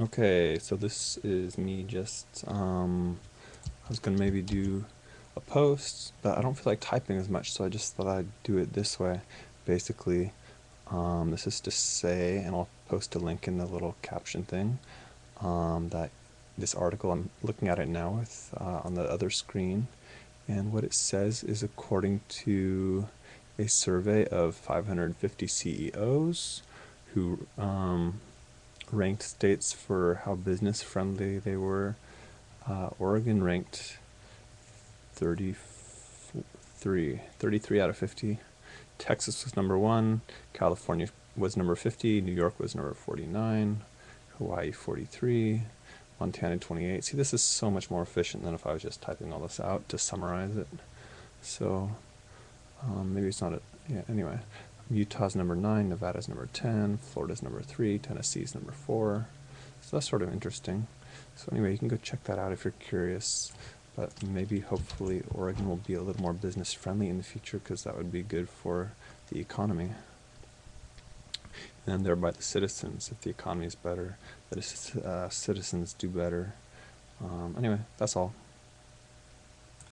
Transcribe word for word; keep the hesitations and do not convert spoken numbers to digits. Okay, so this is me just, um, I was gonna maybe do a post, but I don't feel like typing as much, so I just thought I'd do it this way, basically. Um, this is to say, and I'll post a link in the little caption thing, um, that this article, I'm looking at it now with, uh, on the other screen, and what it says is according to a survey of five hundred fifty C E Os who, um, ranked states for how business friendly they were. Uh, Oregon ranked thirty-three out of fifty. Texas was number one. California was number fifty. New York was number forty-nine. Hawaii forty-three. Montana twenty-eight. See, this is so much more efficient than if I was just typing all this out to summarize it. So um, maybe it's not a, yeah, anyway. Utah's number nine, Nevada's number ten, Florida's number three, Tennessee's number four. So that's sort of interesting. So anyway, you can go check that out if you're curious. But maybe, hopefully, Oregon will be a little more business-friendly in the future, because that would be good for the economy. And thereby the citizens. If the economy is better, the uh, citizens do better. Um, anyway, that's all.